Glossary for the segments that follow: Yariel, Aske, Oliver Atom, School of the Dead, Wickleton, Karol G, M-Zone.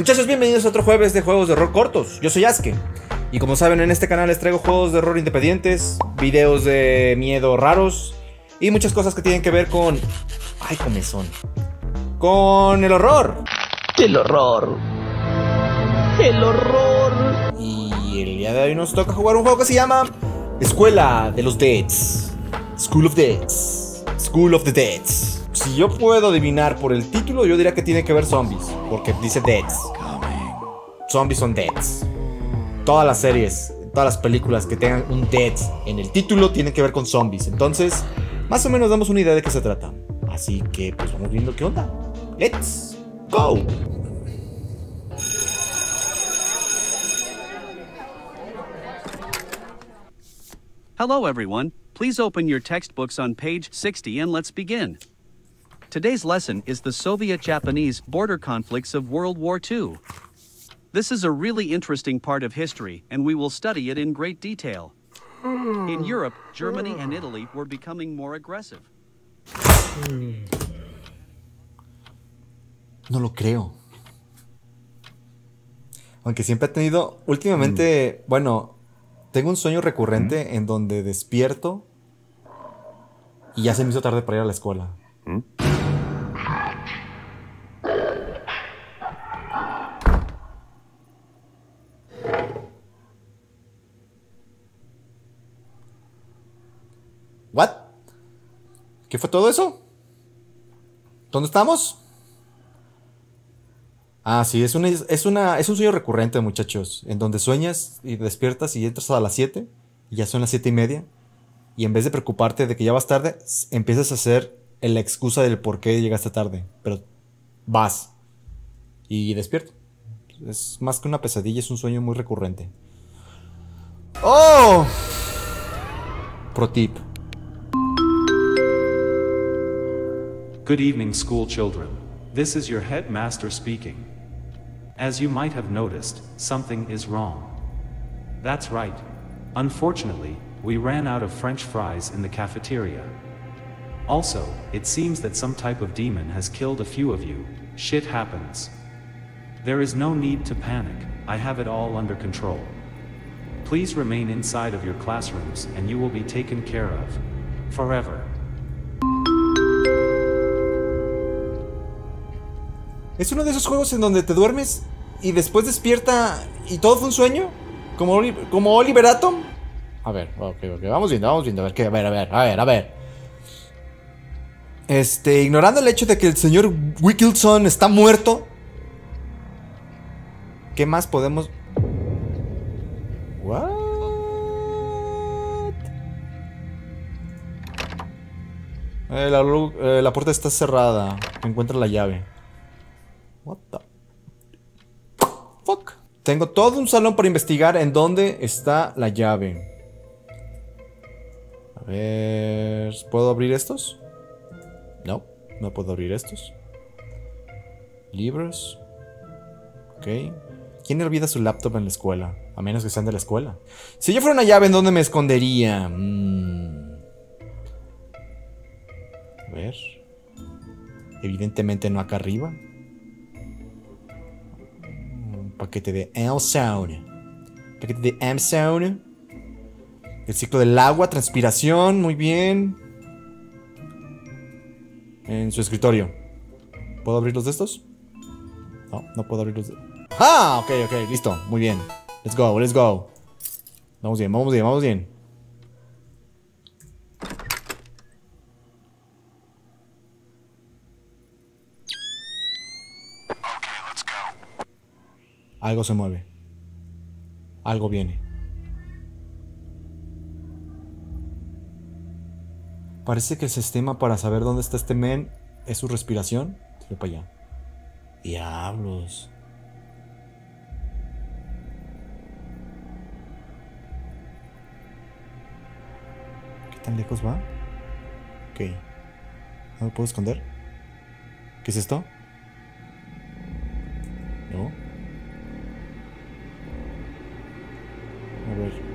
Muchachos, bienvenidos a otro jueves de juegos de horror cortos. Yo soy Aske, y como saben, en este canal les traigo juegos de horror independientes, videos de miedo raros y muchas cosas que tienen que ver con... ¡Ay, comezón! Con el horror. El horror. El horror. Y el día de hoy nos toca jugar un juego que se llama Escuela de los Deads. School of Deads. School of the Deads. Si yo puedo adivinar por el título, yo diría que tiene que ver zombies, porque dice deads. Zombies son deads. Todas las series, todas las películas que tengan un deads en el título tienen que ver con zombies. Entonces, más o menos damos una idea de qué se trata. Así que, pues vamos viendo qué onda. ¡Let's go! Hello everyone. Please open your textbooks on page 60 and let's begin. Today's lesson is the Soviet-Japanese border conflicts of World War II. This is a really interesting part of history, and we will study it in great detail. In Europe, Germany and Italy were becoming more aggressive. No lo creo. Aunque siempre he tenido, últimamente, bueno, tengo un sueño recurrente en donde despierto y ya se me hizo tarde para ir a la escuela. What? ¿Qué fue todo eso? ¿Dónde estamos? Ah, sí, es un sueño recurrente, muchachos, en donde sueñas y despiertas y entras a las 7 y ya son las 7:30 y en vez de preocuparte de que ya vas tarde, empiezas a hacer la excusa del por qué llegaste tarde, pero vas y despierto. Es más que una pesadilla, es un sueño muy recurrente. ¡Oh! Pro tip. Good evening, school children. This is your headmaster speaking. As you might have noticed, something is wrong. That's right. Unfortunately, we ran out of French fries in the cafeteria. Also, it seems that some type of demon has killed a few of you. Shit happens. There is no need to panic, I have it all under control. Please remain inside of your classrooms and you will be taken care of. Forever. Es uno de esos juegos en donde te duermes y después despierta y todo fue un sueño, como Oliver Atom. A ver, ok, vamos viendo, a ver. Ignorando el hecho de que el señor Wickleton está muerto, ¿qué más podemos...? What? La puerta está cerrada. Encuentra la llave. What the... fuck. Tengo todo un salón para investigar en dónde está la llave. A ver... ¿puedo abrir estos? No, no puedo abrir estos. Libros. Ok. ¿Quién olvida su laptop en la escuela? A menos que sean de la escuela. Si yo fuera una llave, ¿en dónde me escondería? A ver. Evidentemente no acá arriba. Un paquete de M-Zone. El ciclo del agua, transpiración. Muy bien. En su escritorio. ¿Puedo abrir los de estos? No, no puedo abrir los de... ¡Ah! Ok, listo, muy bien. Let's go. Vamos bien. Okay, let's go. Algo se mueve. Algo viene. Parece que el sistema para saber dónde está este men es su respiración. Voy para allá. Diablos. ¿Qué tan lejos va? Ok. ¿No me puedo esconder? ¿Qué es esto? No. A ver.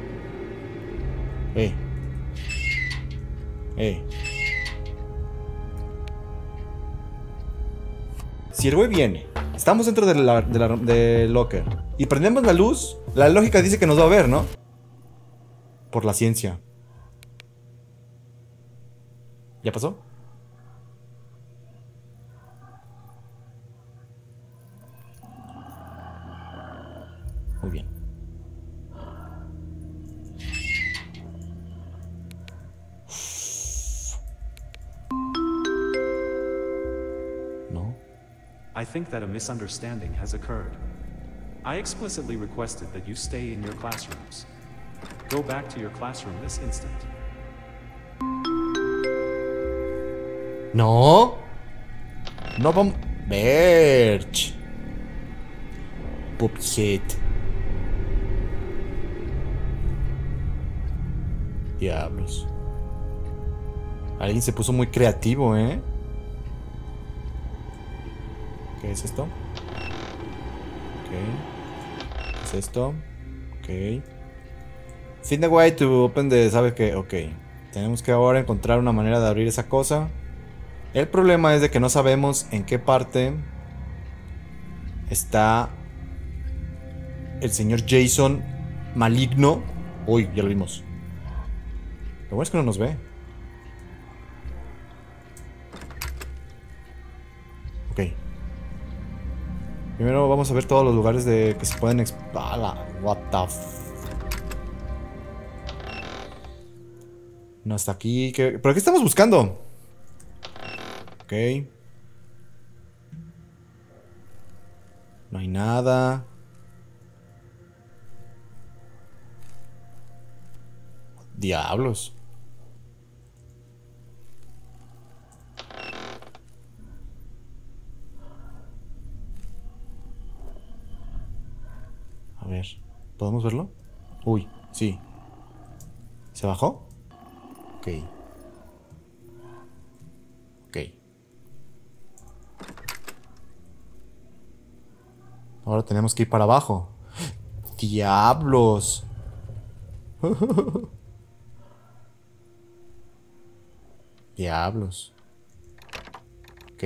Si el güey viene Estamos dentro del de locker y prendemos la luz. La lógica dice que nos va a ver, ¿no? Por la ciencia. ¿Ya pasó? Muy bien. No. I think that a misunderstanding has occurred. I explicitly requested that you stay in your classrooms. Go back to your classroom this instant. No. No vamos. Verge. Poop shit. Diablos. Alguien se puso muy creativo, ¿eh? ¿Qué es esto? Ok. ¿Qué es esto? Ok. Find a way to open the... ¿Sabes qué? Ok. Tenemos que ahora encontrar una manera de abrir esa cosa. El problema es de que no sabemos en qué parte está el señor Jason maligno. Uy, ya lo vimos. Lo bueno es que no nos ve. Ok. Primero vamos a ver todos los lugares de que se pueden explorar. What the f... No está aquí. ¿Qué? ¿Pero qué estamos buscando? Ok. No hay nada. Diablos. A ver, ¿podemos verlo? Uy, sí. ¿Se bajó? Ok. Ok. Ahora tenemos que ir para abajo. ¡Diablos! Diablos. Ok.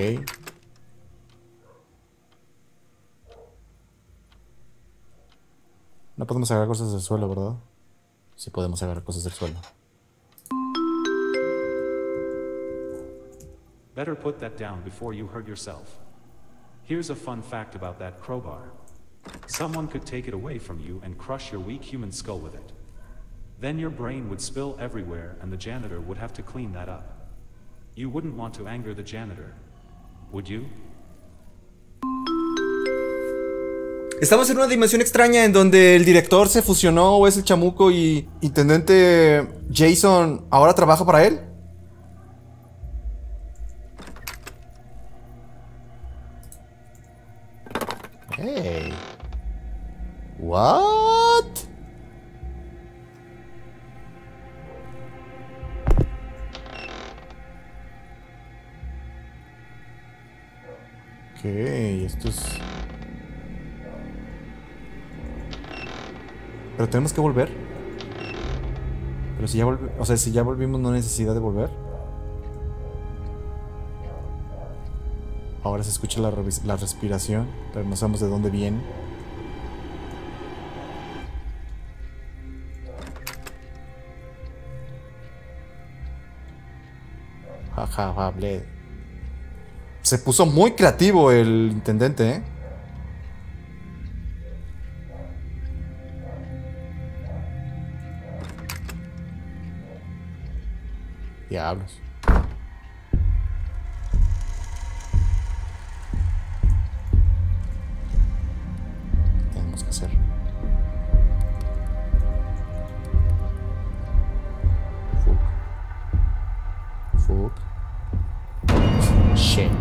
No podemos agarrar cosas del suelo, ¿verdad? Sí podemos agarrar cosas del suelo. Better put that down before you hurt yourself. Here's a fun fact about that crowbar. Someone could take it away from you and crush your weak human skull with it. Then your brain would spill everywhere and the janitor would have to clean that up. You wouldn't want to anger the janitor, would you? Estamos en una dimensión extraña en donde el director se fusionó o es el chamuco y intendente Jason ahora trabaja para él. Hey. What? Ok, esto es... Pero tenemos que volver. Pero si ya volvimos... O sea, si ya volvimos no hay necesidad de volver. Ahora se escucha la respiración, pero no sabemos de dónde viene. Jaja, hable. Se puso muy creativo el intendente, ¿eh? Diablos. ¿Qué tenemos que hacer? Fuck. Fuck. Shit.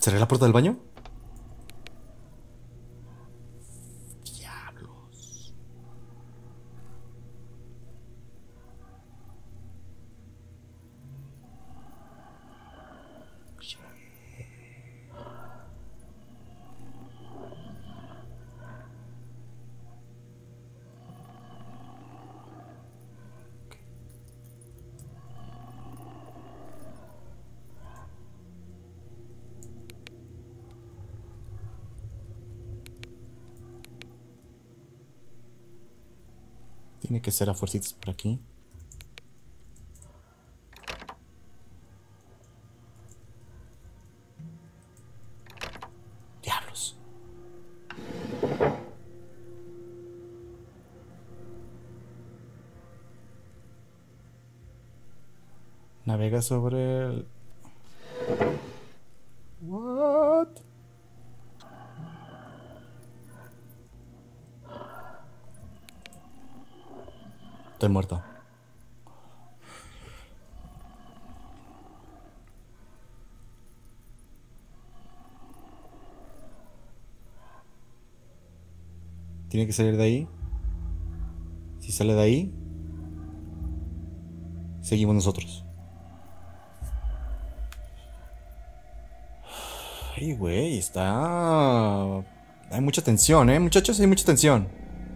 ¿Cerré la puerta del baño? Diablos. Tiene que ser a fuercitas por aquí. Diablos. Navega sobre el... What? Estoy muerto. Tiene que salir de ahí. Si sale de ahí, seguimos nosotros. Ay, güey, está... Hay mucha tensión, muchachos, hay mucha tensión.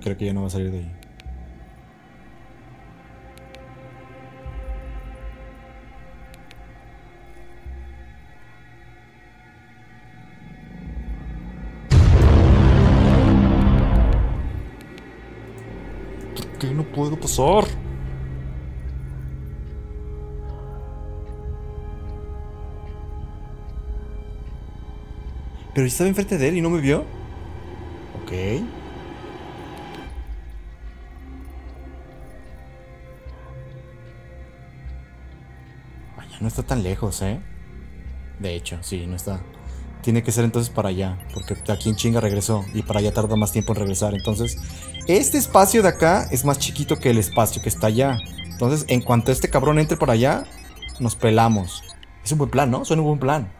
Creo que ya no va a salir de ahí. ¿Por qué no puedo pasar? Pero yo estaba enfrente de él y no me vio. Ok. Vaya, no está tan lejos, ¿eh? De hecho, sí, no está. Tiene que ser entonces para allá, porque aquí en chinga regresó y para allá tarda más tiempo en regresar. Entonces, este espacio de acá es más chiquito que el espacio que está allá. Entonces, en cuanto este cabrón entre para allá, nos pelamos. Es un buen plan, ¿no? Suena un buen plan.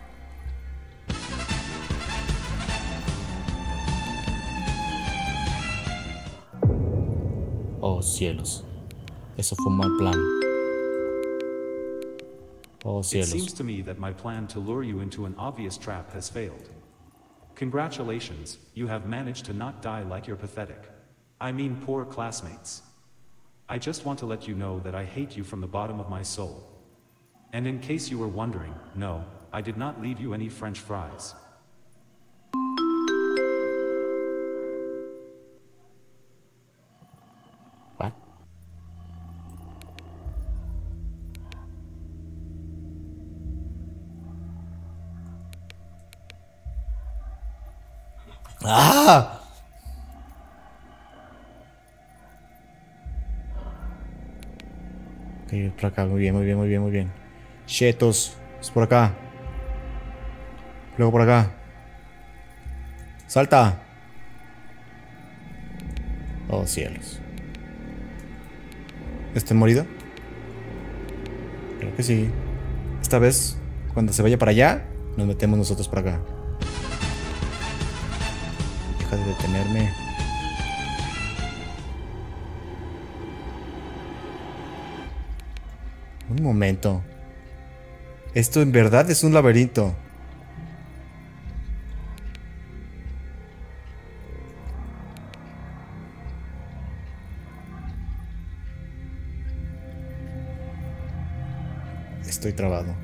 Cielos. Eso fue un mal plan. Oh, cielos. It seems to me that my plan to lure you into an obvious trap has failed. Congratulations, you have managed to not die like your pathetic, I mean poor classmates. I just want to let you know that I hate you from the bottom of my soul. And in case you were wondering, no, I did not leave you any French fries. ¡Ah! Ok, por acá, muy bien, muy bien, muy bien, muy bien. Chetos, es por acá. Luego por acá. ¡Salta! Oh, cielos. ¿Estoy morido? Creo que sí. Esta vez, cuando se vaya para allá, nos metemos nosotros por acá. De detenerme. Un momento. Esto en verdad es un laberinto. Estoy trabado.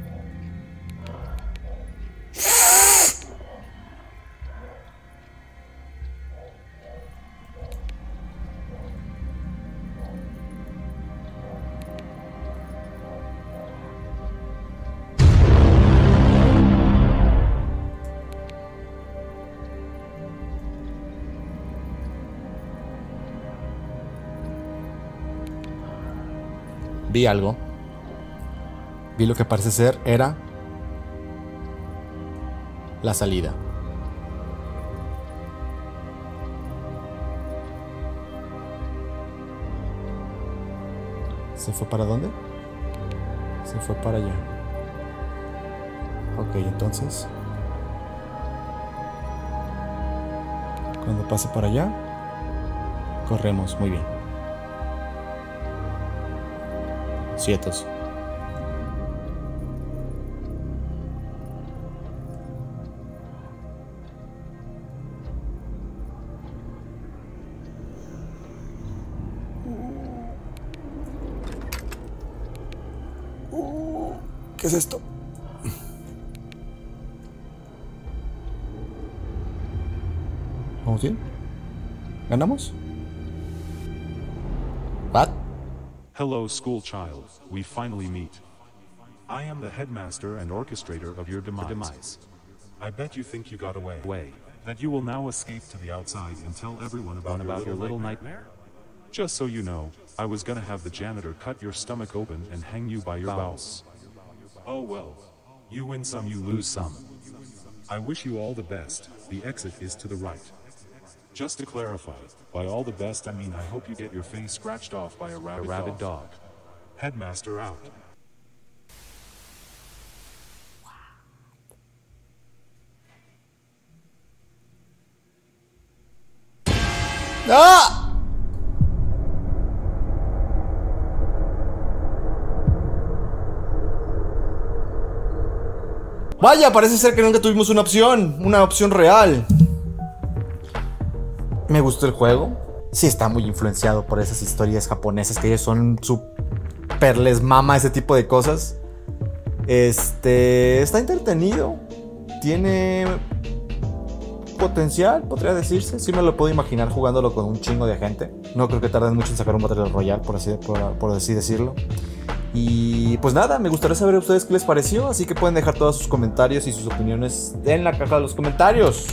Vi algo. Vi lo que parece ser era la salida. ¿Se fue para dónde? Se fue para allá. Ok, entonces cuando pase para allá corremos, muy bien. Cietos. ¿Qué es esto? ¿Vamos bien? ¿Ganamos? What? Hello, school child. We finally meet. I am the headmaster and orchestrator of your demise. I bet you think you got away. That you will now escape to the outside and tell everyone about your little nightmare? Just so you know, I was gonna have the janitor cut your stomach open and hang you by your bowels. Oh well. You win some, you lose some. I wish you all the best. The exit is to the right. Just to clarify, by all the best I mean I hope you get your face scratched off by a rabid dog. Headmaster out. ¡Ah! Vaya, parece ser que nunca tuvimos una opción real. Me gustó el juego. Sí está muy influenciado por esas historias japonesas que ellos son súper les mama ese tipo de cosas. Está entretenido. Tiene potencial, podría decirse. Sí me lo puedo imaginar jugándolo con un chingo de gente. No creo que tarden mucho en sacar un Battle Royale, por así decirlo. Y pues nada, me gustaría saber a ustedes qué les pareció. Así que pueden dejar todos sus comentarios y sus opiniones en la caja de los comentarios.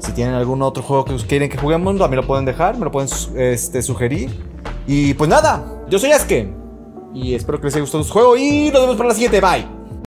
Si tienen algún otro juego que quieren que juguemos, también lo pueden dejar, me lo pueden sugerir. Y pues nada, yo soy Aske y espero que les haya gustado su juego y nos vemos para la siguiente, bye.